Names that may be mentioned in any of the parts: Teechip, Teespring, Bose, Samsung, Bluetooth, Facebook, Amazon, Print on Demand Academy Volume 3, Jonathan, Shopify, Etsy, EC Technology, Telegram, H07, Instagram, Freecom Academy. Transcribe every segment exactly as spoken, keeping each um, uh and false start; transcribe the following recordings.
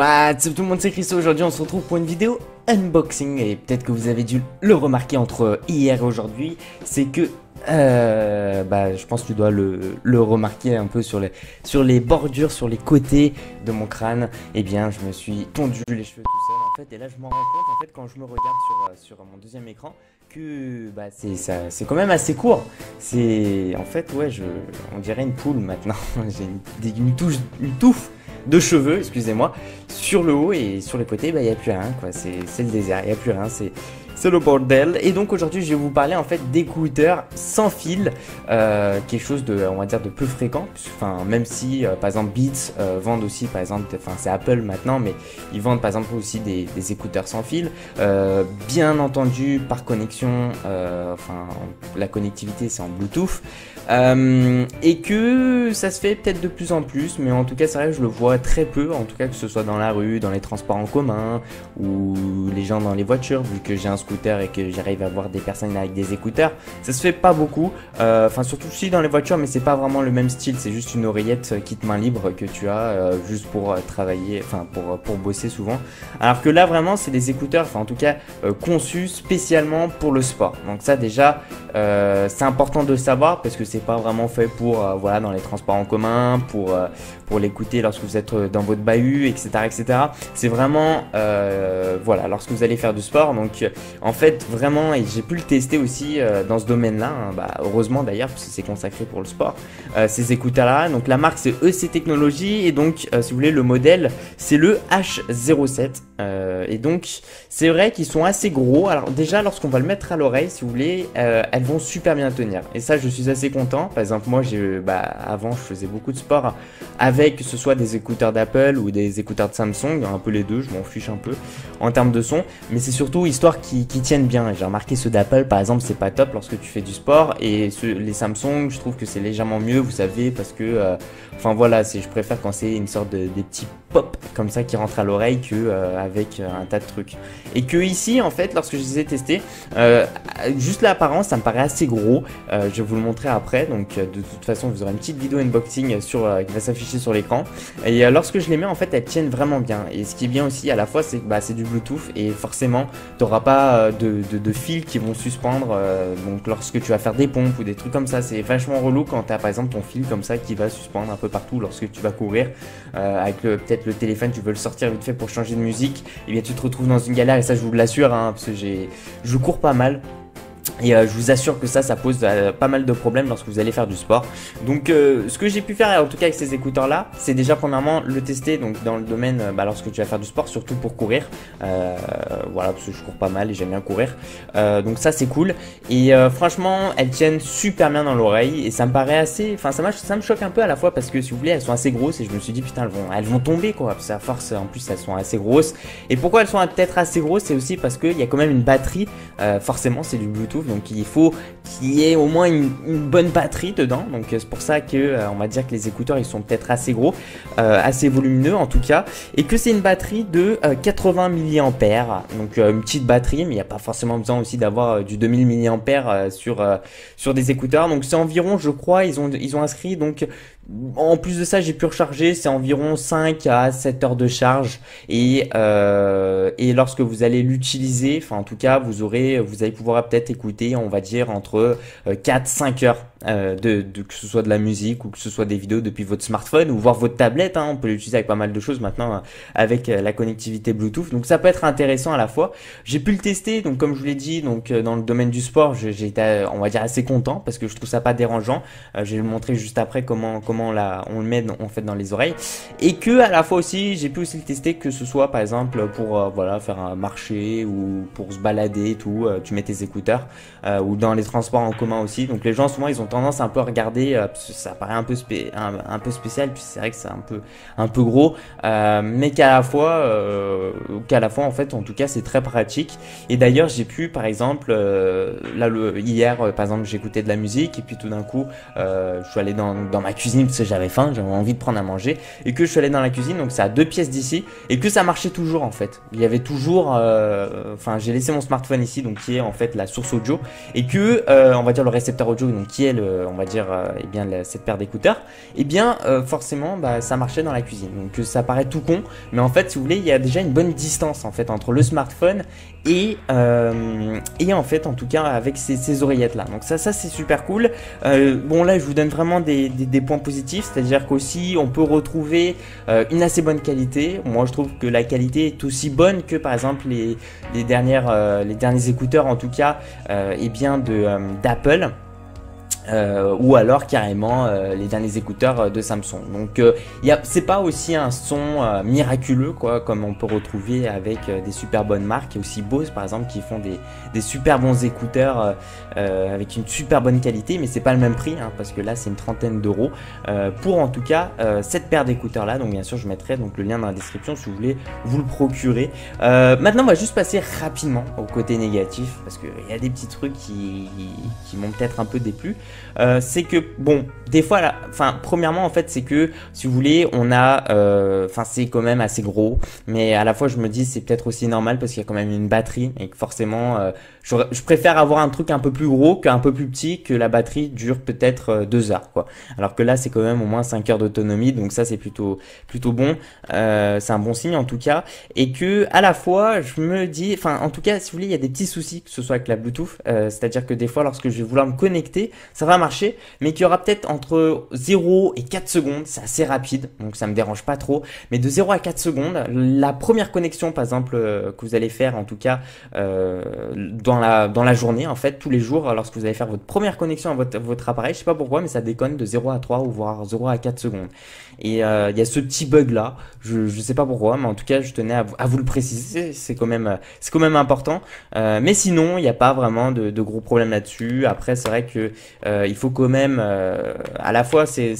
What's up tout le monde, c'est Christo. Aujourd'hui on se retrouve pour une vidéo unboxing. Et peut-être que vous avez dû le remarquer entre hier et aujourd'hui, c'est que euh, bah, je pense que tu dois le, le remarquer un peu sur les, sur les bordures, sur les côtés de mon crâne. Et eh bien je me suis tondu les cheveux tout seul en fait. Et là je m'en rends compte en fait quand je me regarde sur, sur mon deuxième écran, que bah, c'est quand même assez court. C'est en fait ouais je, on dirait une poule maintenant. J'ai une, une, touche, une touffe de cheveux, excusez-moi, sur le haut, et sur les côtés, bah, il n'y a plus rien, quoi. C'est le désert, il n'y a plus rien, c'est le bordel. Et donc aujourd'hui, je vais vous parler en fait d'écouteurs sans fil, euh, quelque chose de, on va dire, de peu fréquent, enfin, même si, euh, par exemple, Beats euh, vendent aussi, par exemple, enfin, c'est Apple maintenant, mais ils vendent, par exemple, aussi des, des écouteurs sans fil, euh, bien entendu, par connexion, euh, enfin, la connectivité, c'est en Bluetooth, euh, et que ça se fait peut-être de plus en plus, mais en tout cas, c'est vrai que je le vois très peu, en tout cas, que ce soit dans la rue, dans les transports en commun, ou les gens dans les voitures, vu que j'ai un scooter et que j'arrive à voir des personnes avec des écouteurs, ça se fait pas beaucoup, enfin euh, surtout si dans les voitures, mais c'est pas vraiment le même style, c'est juste une oreillette euh, kit main libre que tu as euh, juste pour euh, travailler, enfin pour, pour bosser souvent, alors que là vraiment c'est des écouteurs, enfin en tout cas euh, conçus spécialement pour le sport, donc ça déjà euh, c'est important de savoir, parce que c'est pas vraiment fait pour euh, voilà, dans les transports en commun, pour, euh, pour l'écouter lorsque vous êtes dans votre bahut, etc, etc, c'est vraiment euh, voilà, lorsque vous allez faire du sport. Donc euh, en fait vraiment, et j'ai pu le tester aussi euh, dans ce domaine là, hein, bah, heureusement d'ailleurs, parce que c'est consacré pour le sport, euh, ces écouteurs là, donc la marque c'est E C Technology, et donc euh, si vous voulez le modèle c'est le H zéro sept, euh, et donc c'est vrai qu'ils sont assez gros, alors déjà lorsqu'on va le mettre à l'oreille, si vous voulez, euh, elles vont super bien tenir, et ça je suis assez content. Par exemple moi j'ai, bah, avant je faisais beaucoup de sport avec, que ce soit des écouteurs d'Apple ou des écouteurs de Samsung, un peu les deux, je m'en fiche un peu en termes de son, mais c'est surtout histoire qu'ils qui tiennent bien. J'ai remarqué ceux d'Apple par exemple, c'est pas top lorsque tu fais du sport, et ce, les Samsung je trouve que c'est légèrement mieux, vous savez, parce que euh, enfin voilà, c'est, je préfère quand c'est une sorte de des petits pop comme ça qui rentrent à l'oreille, que euh, avec euh, un tas de trucs, et que ici en fait lorsque je les ai testés, euh, juste l'apparence ça me paraît assez gros, euh, je vais vous le montrer après, donc euh, de toute façon vous aurez une petite vidéo unboxing sur, euh, qui va s'afficher sur l'écran, et euh, lorsque je les mets en fait elles tiennent vraiment bien, et ce qui est bien aussi à la fois c'est que bah, c'est du Bluetooth, et forcément t'auras pas De, de, de fils qui vont suspendre, euh, donc lorsque tu vas faire des pompes ou des trucs comme ça, c'est vachement relou quand tu as par exemple ton fil comme ça qui va suspendre un peu partout lorsque tu vas courir, euh, avec peut-être le téléphone, tu veux le sortir vite fait pour changer de musique, et bien tu te retrouves dans une galère, et ça je vous l'assure, hein, parce que j'ai je cours pas mal. Et euh, je vous assure que ça, ça pose euh, pas mal de problèmes lorsque vous allez faire du sport. Donc euh, ce que j'ai pu faire en tout cas avec ces écouteurs là, c'est déjà premièrement le tester donc dans le domaine, euh, bah, lorsque tu vas faire du sport, surtout pour courir, euh, voilà, parce que je cours pas mal et j'aime bien courir, euh, donc ça c'est cool. Et euh, franchement elles tiennent super bien dans l'oreille, et ça me paraît assez, enfin ça, ça me choque un peu à la fois, parce que si vous voulez elles sont assez grosses, et je me suis dit putain elles vont, elles vont tomber quoi, parce qu'à force en plus elles sont assez grosses. Et pourquoi elles sont peut-être assez grosses, c'est aussi parce qu'il y a quand même une batterie, euh, forcément c'est du Bluetooth, donc il faut qu'il y ait au moins une, une bonne batterie dedans, donc c'est pour ça que euh, on va dire que les écouteurs ils sont peut-être assez gros, euh, assez volumineux en tout cas, et que c'est une batterie de euh, quatre-vingts milliampères heure, donc euh, une petite batterie, mais il n'y a pas forcément besoin aussi d'avoir euh, du deux mille milliampères heure euh, sur, euh, sur des écouteurs, donc c'est environ, je crois, ils ont, ils ont inscrit, donc en plus de ça j'ai pu recharger, c'est environ cinq à sept heures de charge, et, euh, et lorsque vous allez l'utiliser, enfin en tout cas vous aurez, vous allez pouvoir peut-être écouter, on va dire entre quatre à cinq heures euh, de, de que ce soit de la musique ou que ce soit des vidéos depuis votre smartphone, ou voir votre tablette, hein, on peut l'utiliser avec pas mal de choses maintenant, euh, avec euh, la connectivité Bluetooth, donc ça peut être intéressant à la fois. J'ai pu le tester, donc comme je vous l'ai dit, donc euh, dans le domaine du sport j'ai été euh, on va dire assez content, parce que je trouve ça pas dérangeant, euh, je vais vous montrer juste après comment comment la, on le met dans, en fait dans les oreilles, et que à la fois aussi j'ai pu aussi le tester, que ce soit par exemple pour euh, voilà, faire un marché ou pour se balader et tout, euh, tu mets tes écouteurs, Euh, ou dans les transports en commun aussi. Donc les gens souvent ils ont tendance un peu à regarder, euh, parce que ça paraît un peu, spé un, un peu spécial, puis c'est vrai que c'est un peu, un peu gros, euh, mais qu'à la fois euh, qu'à la fois en fait en tout cas c'est très pratique. Et d'ailleurs j'ai pu par exemple euh, là le, hier euh, par exemple j'écoutais de la musique, et puis tout d'un coup euh, je suis allé dans, dans ma cuisine, parce que j'avais faim, j'avais envie de prendre à manger, et que je suis allé dans la cuisine, donc c'est à deux pièces d'ici, et que ça marchait toujours en fait, il y avait toujours, enfin euh, j'ai laissé mon smartphone ici, donc qui est en fait la source audio, et que euh, on va dire le récepteur audio, donc qui est le, on va dire, euh, eh bien, la, cette paire d'écouteurs, et eh bien euh, forcément bah, ça marchait dans la cuisine. Donc ça paraît tout con, mais en fait si vous voulez il y a déjà une bonne distance en fait entre le smartphone et, euh, et en fait en tout cas avec ces, ces oreillettes là. Donc ça, ça c'est super cool. Euh, bon là je vous donne vraiment des, des, des points positifs, c'est à dire qu'aussi on peut retrouver euh, une assez bonne qualité. Moi je trouve que la qualité est aussi bonne que par exemple les, les, dernières, euh, les derniers écouteurs en tout cas euh, eh bien de euh, d'Apple. Euh, ou alors carrément euh, les derniers écouteurs euh, de Samsung. Donc euh, c'est pas aussi un son euh, miraculeux quoi, comme on peut retrouver avec euh, des super bonnes marques, et aussi Bose par exemple qui font des, des super bons écouteurs euh, euh, avec une super bonne qualité, mais c'est pas le même prix hein, parce que là c'est une trentaine d'euros euh, pour en tout cas euh, cette paire d'écouteurs là. Donc bien sûr je mettrai donc le lien dans la description si vous voulez vous le procurer. Euh, maintenant on va juste passer rapidement au côté négatif parce qu'il y a des petits trucs qui, qui m'ont peut-être un peu déplu. Euh, c'est que bon des fois là, enfin premièrement en fait c'est que si vous voulez on a enfin euh, c'est quand même assez gros, mais à la fois je me dis c'est peut-être aussi normal parce qu'il y a quand même une batterie et que forcément euh, je, je préfère avoir un truc un peu plus gros qu'un peu plus petit, que la batterie dure peut-être euh, deux heures quoi, alors que là c'est quand même au moins cinq heures d'autonomie, donc ça c'est plutôt plutôt bon, euh, c'est un bon signe en tout cas. Et que à la fois je me dis enfin en tout cas si vous voulez il y a des petits soucis que ce soit avec la Bluetooth, euh, c'est-à-dire que des fois lorsque je vais vouloir me connecter ça va marcher, mais qu'il y aura peut-être entre zéro et quatre secondes, c'est assez rapide, donc ça me dérange pas trop, mais de zéro à quatre secondes, la première connexion par exemple euh, que vous allez faire en tout cas euh, dans, la, dans la journée en fait, tous les jours, lorsque vous allez faire votre première connexion à votre, votre appareil, je sais pas pourquoi, mais ça déconne de zéro à trois ou voire zéro à quatre secondes. Et il euh, y a ce petit bug là, je, je sais pas pourquoi, mais en tout cas je tenais à vous, à vous le préciser, c'est quand même, c'est quand même important, euh, mais sinon il n'y a pas vraiment de, de gros problèmes là-dessus. Après c'est vrai que Euh, il faut quand même, euh, à la fois c'est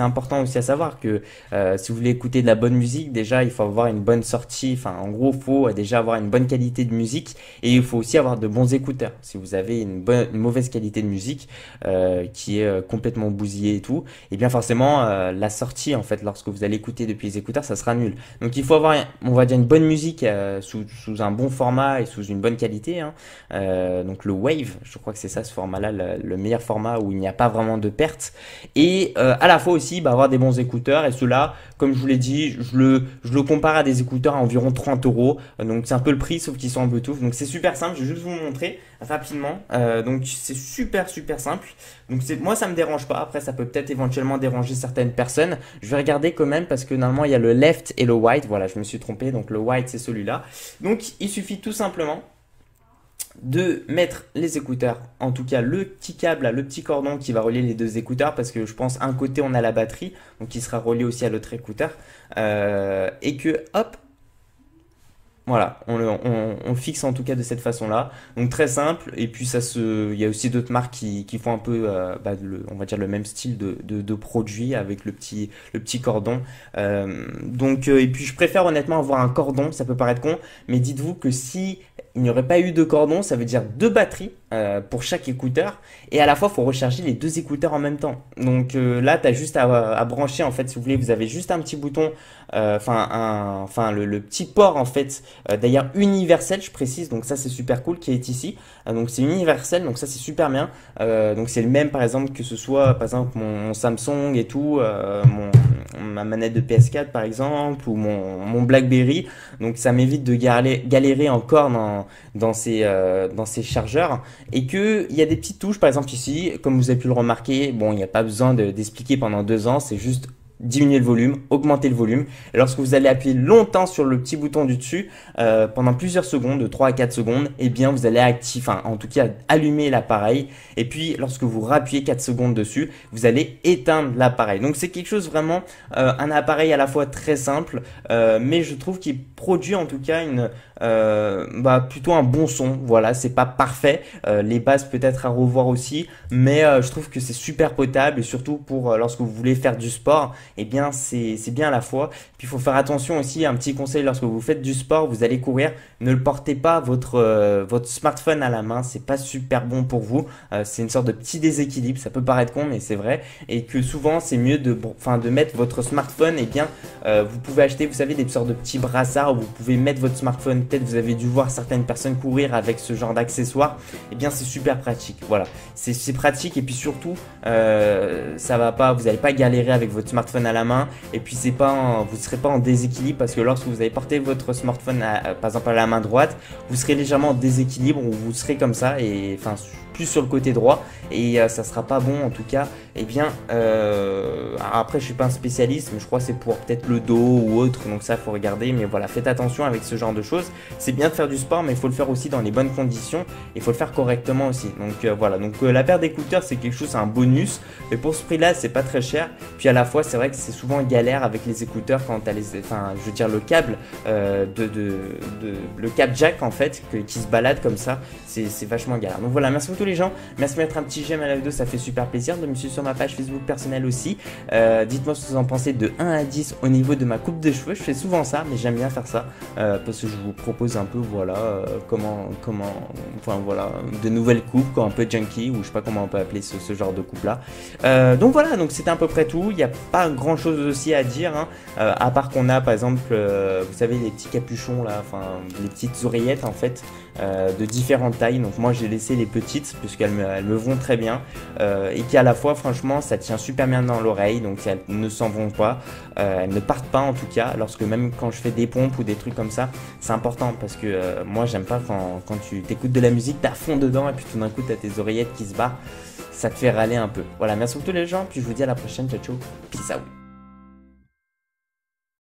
important aussi à savoir que euh, si vous voulez écouter de la bonne musique, déjà il faut avoir une bonne sortie, enfin en gros il faut déjà avoir une bonne qualité de musique, et il faut aussi avoir de bons écouteurs. Si vous avez une, bonne, une mauvaise qualité de musique euh, qui est euh, complètement bousillée et tout, et bien forcément euh, la sortie en fait lorsque vous allez écouter depuis les écouteurs ça sera nul. Donc il faut avoir on va dire une bonne musique euh, sous, sous un bon format et sous une bonne qualité hein. euh, donc le Wave, je crois que c'est ça ce format là, le, le meilleur format où il n'y a pas vraiment de perte, et euh, à la fois aussi bah, avoir des bons écouteurs. Et cela comme je vous l'ai dit je le, je le compare à des écouteurs à environ trente euros, donc c'est un peu le prix sauf qu'ils sont en Bluetooth. Donc c'est super simple, je vais juste vous montrer rapidement, euh, donc c'est super super simple, donc moi ça me dérange pas. Après ça peut peut-être éventuellement déranger certaines personnes, je vais regarder quand même parce que normalement il y a le left et le white, voilà je me suis trompé, donc le white c'est celui-là. Donc il suffit tout simplement de mettre les écouteurs, en tout cas le petit câble, le petit cordon qui va relier les deux écouteurs, parce que je pense un côté on a la batterie donc qui sera relié aussi à l'autre écouteur, euh, et que hop voilà on, le, on, on fixe en tout cas de cette façon là, donc très simple. Et puis ça se, il y a aussi d'autres marques qui, qui font un peu euh, bah, le, on va dire le même style de, de, de produit avec le petit, le petit cordon, euh, donc euh, et puis je préfère honnêtement avoir un cordon, ça peut paraître con mais dites-vous que si il n'y aurait pas eu de cordon, ça veut dire deux batteries euh, pour chaque écouteur, et à la fois il faut recharger les deux écouteurs en même temps. Donc euh, là tu as juste à, à brancher en fait, si vous voulez vous avez juste un petit bouton, enfin euh, enfin le, le petit port en fait, euh, d'ailleurs universel je précise, donc ça c'est super cool qui est ici, euh, donc c'est universel, donc ça c'est super bien, euh, donc c'est le même par exemple que ce soit par exemple mon, mon Samsung et tout, euh, mon, ma manette de P S quatre par exemple, ou mon, mon Blackberry, donc ça m'évite de galérer, galérer encore dans dans ces euh, dans ces chargeurs. Et que il y a des petites touches par exemple ici, comme vous avez pu le remarquer, bon il n'y a pas besoin d'expliquer de, pendant deux ans, c'est juste diminuer le volume, augmenter le volume, et lorsque vous allez appuyer longtemps sur le petit bouton du dessus euh, pendant plusieurs secondes, de trois à quatre secondes, et eh bien vous allez activer, enfin en tout cas allumer l'appareil, et puis lorsque vous rappuyez quatre secondes dessus vous allez éteindre l'appareil. Donc c'est quelque chose vraiment euh, un appareil à la fois très simple, euh, mais je trouve qu'il produit en tout cas une euh, bah, plutôt un bon son. Voilà, c'est pas parfait, euh, les bases peut-être à revoir aussi, mais euh, je trouve que c'est super potable, et surtout pour euh, lorsque vous voulez faire du sport eh bien c'est bien à la fois. Puis il faut faire attention aussi, un petit conseil lorsque vous faites du sport, vous allez courir, ne le portez pas votre, euh, votre smartphone à la main, c'est pas super bon pour vous, euh, c'est une sorte de petit déséquilibre, ça peut paraître con mais c'est vrai, et que souvent c'est mieux de, enfin, de mettre votre smartphone, et eh bien euh, vous pouvez acheter, vous savez, des sortes de petits brassards où vous pouvez mettre votre smartphone, peut-être vous avez dû voir certaines personnes courir avec ce genre d'accessoires, et eh bien c'est super pratique, voilà, c'est pratique et puis surtout euh, ça va pas, vous n'allez pas galérer avec votre smartphone à la main et puis c'est pas en, vous ne serez pas en déséquilibre parce que lorsque vous avez porté votre smartphone à, par exemple à la main droite, vous serez légèrement en déséquilibre ou vous serez comme ça et enfin plus sur le côté droit et euh, ça sera pas bon en tout cas. Et eh bien euh, après je suis pas un spécialiste mais je crois que c'est pour peut-être le dos ou autre donc ça faut regarder, mais voilà, faites attention avec ce genre de choses. C'est bien de faire du sport mais il faut le faire aussi dans les bonnes conditions et il faut le faire correctement aussi. Donc euh, voilà, donc euh, la paire d'écouteurs c'est quelque chose, c'est un bonus mais pour ce prix là c'est pas très cher. Puis à la fois c'est vrai que c'est souvent galère avec les écouteurs quand t'as les, enfin je veux dire le câble euh, de, de, de le câble jack en fait que, qui se balade comme ça, c'est vachement galère. Donc voilà, merci beaucoup les gens, merci de mettre un petit j'aime à la vidéo, ça fait super plaisir, de me suivre sur ma page Facebook personnelle aussi, euh, dites-moi ce que vous en pensez de un à dix au niveau de ma coupe de cheveux, je fais souvent ça, mais j'aime bien faire ça, euh, parce que je vous propose un peu, voilà, euh, comment, comment, enfin voilà, de nouvelles coupes, quoi, un peu junkie, ou je sais pas comment on peut appeler ce, ce genre de coupe là, euh, donc voilà, donc c'était à peu près tout, il n'y a pas grand chose aussi à dire, hein, euh, à part qu'on a par exemple, euh, vous savez, les petits capuchons là, enfin, les petites oreillettes en fait, euh, de différentes tailles, donc moi j'ai laissé les petites, puisqu'elles me, me vont très bien euh, et qui à la fois franchement ça tient super bien dans l'oreille, donc elles ne s'en vont pas, euh, elles ne partent pas en tout cas, lorsque même quand je fais des pompes ou des trucs comme ça, c'est important parce que euh, moi j'aime pas quand, quand tu t'écoutes de la musique, t'as fond dedans et puis tout d'un coup t'as tes oreillettes qui se barrent, ça te fait râler un peu. Voilà, merci pour tous les gens, puis je vous dis à la prochaine, ciao ciao, peace out.